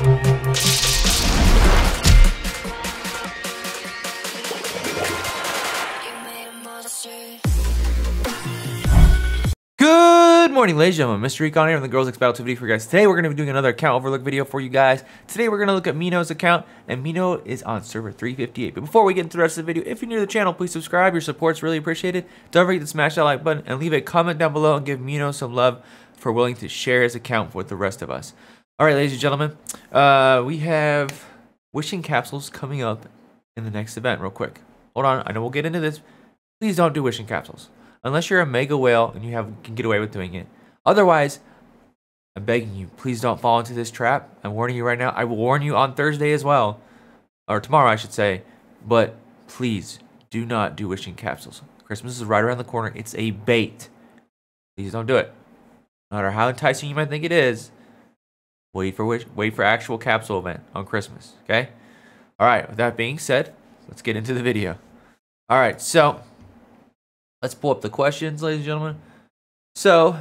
Good morning, ladies and gentlemen. Mr. Econ here from the Girls X Battle 2 video for you guys. Today we're going to be doing another account overlook video for you guys. Today we're going to look at Mino's account, and Mino is on server 358. But before we get into the rest of the video, if you're new to the channel, please subscribe. Your support's really appreciated. Don't forget to smash that like button and leave a comment down below and give Mino some love for willing to share his account with the rest of us. Alright, ladies and gentlemen, we have wishing capsules coming up in the next event real quick. Hold on, I know we'll get into this. Please don't do wishing capsules. Unless you're a mega whale and you can get away with doing it. Otherwise, I'm begging you, please don't fall into this trap. I'm warning you right now. I will warn you on Thursday as well. Or tomorrow, I should say. But please, do not do wishing capsules. Christmas is right around the corner. It's a bait. Please don't do it. No matter how enticing you might think it is, wait for actual capsule event on Christmas, okay? Alright, with that being said, let's get into the video. Alright, so let's pull up the questions, ladies and gentlemen. So,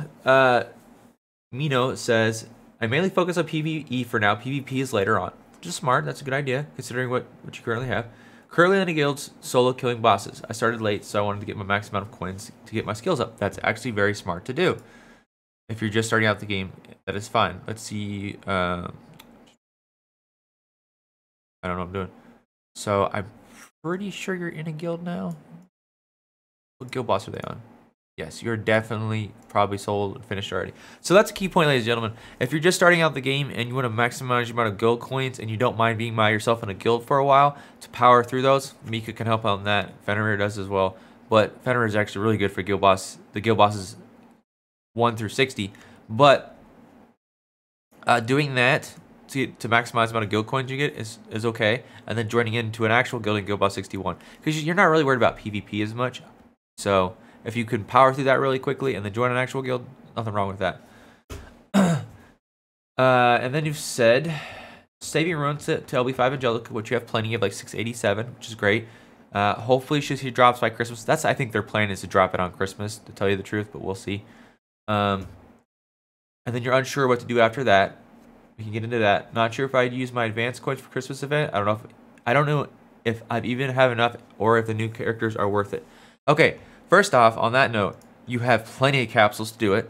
Mino says, I mainly focus on PvE for now. PvP is later on. Which is smart. That's a good idea, considering what you currently have. Currently in the guild's solo killing bosses. I started late, so I wanted to get my max amount of coins to get my skills up. That's actually very smart to do. If you're just starting out the game, that is fine. Let's see. I don't know what I'm doing. So, I'm pretty sure you're in a guild now. What guild boss are they on? Yes, you're definitely probably sold and finished already. So that's a key point, ladies and gentlemen. If you're just starting out the game and you want to maximize your amount of guild coins and you don't mind being by yourself in a guild for a while to power through those, Mika can help out on that. Fenrir does as well. But Fenrir is actually really good for guild boss. The guild bosses 1 through 60. But doing that to maximize the amount of guild coins you get is okay. And then joining into an actual guild in guild boss 61. Because you're not really worried about PvP as much. So, if you can power through that really quickly and then join an actual guild, nothing wrong with that. And then you've said, saving runes to LB5 Angelica, which you have plenty of, like 687, which is great. Hopefully she drops by Christmas. That's, I think their plan is to drop it on Christmas, to tell you the truth, but we'll see. And then you're unsure what to do after that. We can get into that. Not sure if I'd use my advanced coins for Christmas event. I don't know if I even have enough or if the new characters are worth it. Okay, first off, on that note, you have plenty of capsules to do it.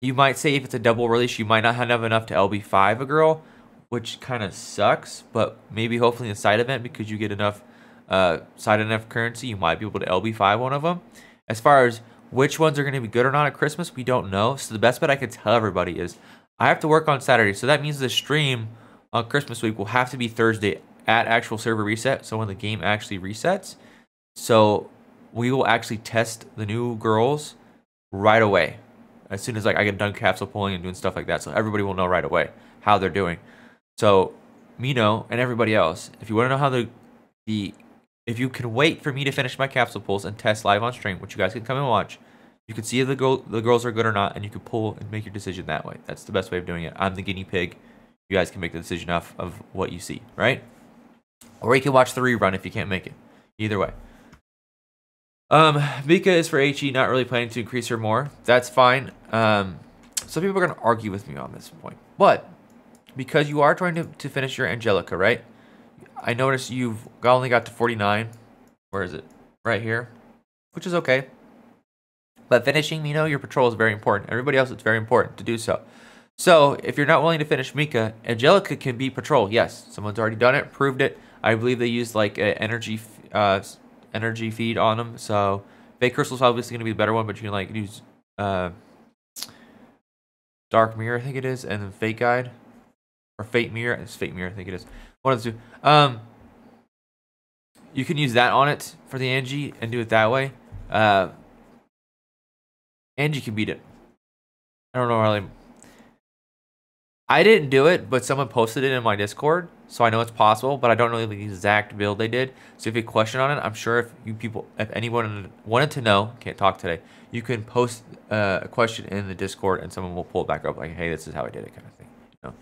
You might say if it's a double release, you might not have enough to LB5 a girl, which kind of sucks, but maybe hopefully in a side event, because you get enough side currency, you might be able to LB5 one of them. As far as which ones are going to be good or not at Christmas, we don't know. So the best bet I can tell everybody is I have to work on Saturday. So that means the stream on Christmas week will have to be Thursday at actual server reset. So when the game actually resets. So we will actually test the new girls right away. As soon as like I get done capsule pulling and doing stuff like that. So everybody will know right away how they're doing. So Mino and everybody else, if you want to know how if you can wait for me to finish my capsule pulls and test live on stream, which you guys can come and watch, you can see if the girls are good or not, and you can pull and make your decision that way. That's the best way of doing it. I'm the guinea pig. You guys can make the decision off of what you see, right? Or you can watch the rerun if you can't make it. Either way. Vika is for HE, not really planning to increase her more. That's fine. Some people are going to argue with me on this point. But, because you are trying to finish your Angelica, right? I noticed you've only got to 49. Where is it? Right here. Which is okay. But finishing, you know, your patrol is very important. Everybody else, it's very important to do so. So, if you're not willing to finish Mika, Angelica can be patrol. Yes, someone's already done it, proved it. I believe they used, like, an energy feed on them, so Fake Crystal's obviously going to be the better one, but you can like use Dark Mirror, I think it is, and then Fate Guide, or Fate Mirror, it's Fate Mirror, I think it is, one of the two. You can use that on it for the Angie and do it that way. Angie can beat it. I don't know really. I didn't do it, but someone posted it in my Discord, so I know it's possible, but I don't know the exact build they did. So if you have a question on it, I'm sure if anyone wanted to know, can't talk today, you can post a question in the Discord and someone will pull it back up like, hey, this is how I did it kind of thing. You know?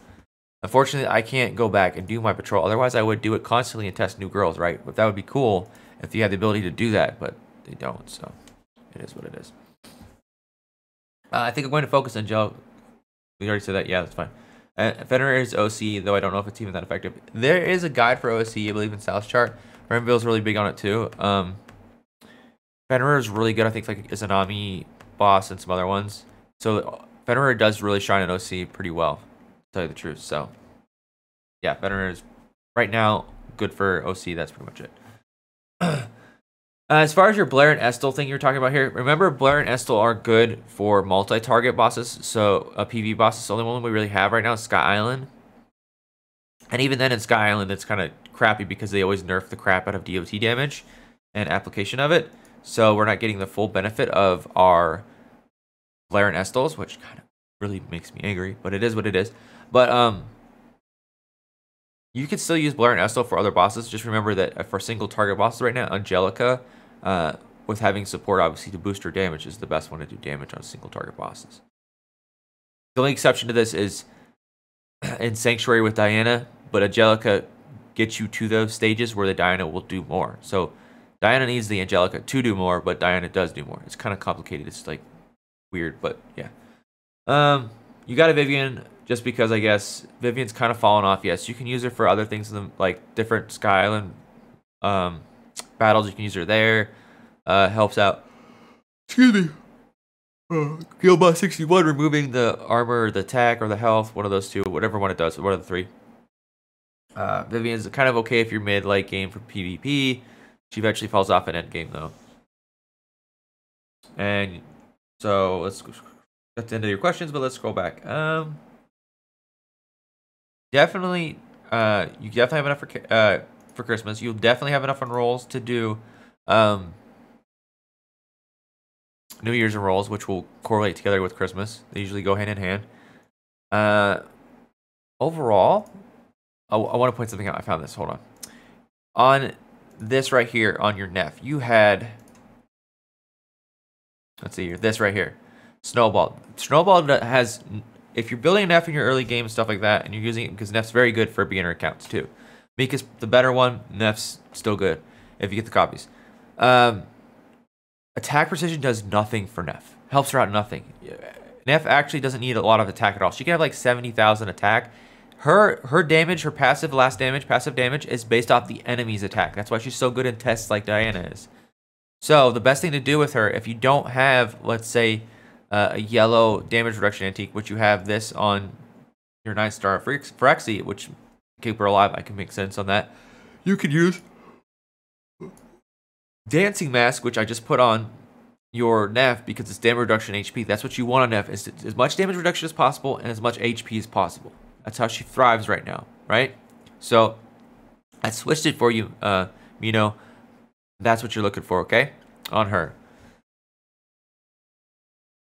Unfortunately, I can't go back and do my patrol. Otherwise, I would do it constantly and test new girls, right? But that would be cool if you had the ability to do that, but they don't, so it is what it is. I think I'm going to focus on Jogg. We already said that. Yeah, that's fine. Fenrir is OC, though I don't know if it's even that effective. There is a guide for OC, I believe, in South Chart. Renville's really big on it too. Fenrir is really good, I think, like Izanami boss and some other ones. So Fenrir does really shine at OC pretty well, to tell you the truth. So yeah, Fenrir is right now good for OC. That's pretty much it. As far as your Blair and Estelle thing you were talking about here, remember Blair and Estelle are good for multi-target bosses. So a PV boss is the only one we really have right now, Sky Island. And even then in Sky Island, it's kind of crappy because they always nerf the crap out of DOT damage and application of it. So we're not getting the full benefit of our Blair and Estelles, which kind of really makes me angry, but it is what it is. But you can still use Blair and Estelle for other bosses. Just remember that for single target bosses right now, Angelica, with having support obviously to boost her damage, is the best one to do damage on single target bosses. The only exception to this is in Sanctuary with Diana, but Angelica gets you to those stages where the Diana will do more. So Diana needs the Angelica to do more, but Diana does do more. It's kind of complicated. It's like weird, but yeah. You got a Vivian just because, I guess, Vivian's kind of fallen off. Yes, you can use her for other things, like different Sky Island battles. You can use her there. Helps out. Excuse me. Gilbot 61, removing the armor, the attack, or the health, one of those two, whatever one it does, one of the three. Vivian's kind of okay if you're mid late game for PvP. She eventually falls off in end game though. And so let's get to the end of your questions, but let's scroll back. Definitely, you definitely have enough for Christmas. You'll definitely have enough on rolls to do New Year's and rolls, which will correlate together with Christmas. They usually go hand in hand. Overall, I want to point something out. I found this. Hold on. On this right here, on your Nef, you had, let's see here, this right here, Snowball. Snowball has, if you're building a Nef in your early game and stuff like that, and you're using it, because Nef's very good for beginner accounts too. Mika's the better one, Nef's still good if you get the copies. Attack precision does nothing for Nef. Helps her out nothing. Nef actually doesn't need a lot of attack at all. She can have like 70,000 attack. Her damage, her passive last damage, passive damage is based off the enemy's attack. That's why she's so good in tests like Diana is. So the best thing to do with her, if you don't have, let's say, a yellow damage reduction antique, which you have this on your 9-star Phyrexy, which keep her alive, I can make sense on that. You could use Dancing Mask, which I just put on your Nef because it's damage reduction HP. That's what you want on Nef, is as much damage reduction as possible and as much HP as possible. That's how she thrives right now, right? So I switched it for you, Mino. That's what you're looking for, okay? On her.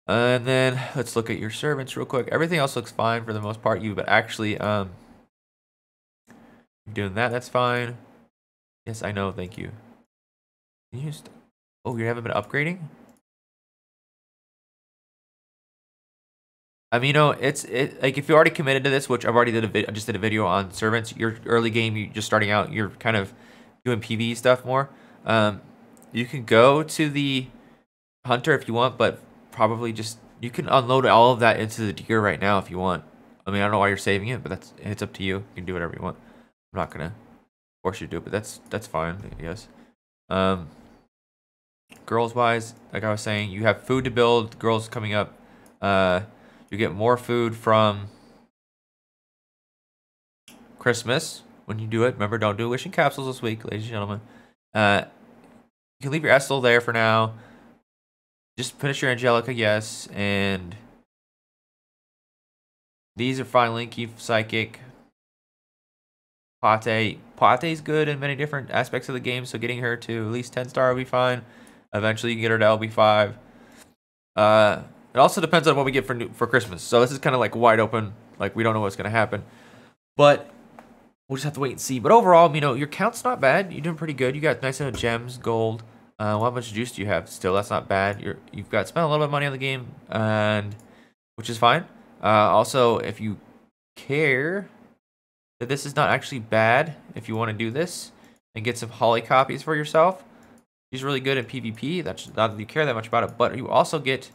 And then let's look at your servants real quick. Everything else looks fine for the most part. You, but actually, doing that, that's fine. Yes, I know. Thank you. You just, oh, you haven't been upgrading? I mean, you know, it's like if you're already committed to this, which I've already just did a video on servants. Your early game, you're just starting out, you're kind of doing PvE stuff more. You can go to the hunter if you want, but probably just you can unload all of that into the deer right now if you want. I mean, I don't know why you're saving it, but it's up to you. You can do whatever you want. I'm not gonna force you to do it, but that's fine, I guess. Girls wise, like I was saying, you have food to build. Girls coming up. You get more food from Christmas when you do it. Remember, don't do wishing capsules this week, ladies and gentlemen. You can leave your Estelle there for now. Just finish your Angelica, yes. And these are fine. Linky, Psychic, Pate. Pate's good in many different aspects of the game, so getting her to at least 10-star will be fine. Eventually, you can get her to LB5. It also depends on what we get for Christmas. So this is kind of like wide open. Like, we don't know what's going to happen. But we'll just have to wait and see. But overall, you know, your count's not bad. You're doing pretty good. You got nice amount of gems, gold. Well, how much juice do you have still? That's not bad. You've got spent a little bit of money on the game, and which is fine. Also, if you care that this is not actually bad, if you want to do this and get some Holly copies for yourself, she's really good at PvP. That's not that you care that much about it, but you also get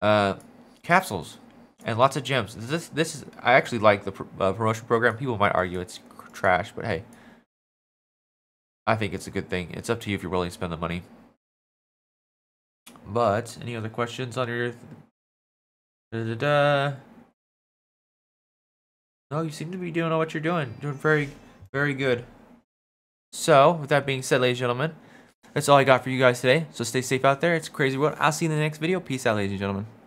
capsules, And lots of gems. This is, I actually like the promotion program. People might argue it's trash, but hey, I think it's a good thing. It's up to you if you're willing to spend the money. But any other questions on your? No, you seem to be doing what you're doing. Doing very, very good. So, with that being said, ladies and gentlemen, that's all I got for you guys today. So stay safe out there. It's a crazy world. I'll see you in the next video. Peace out, ladies and gentlemen.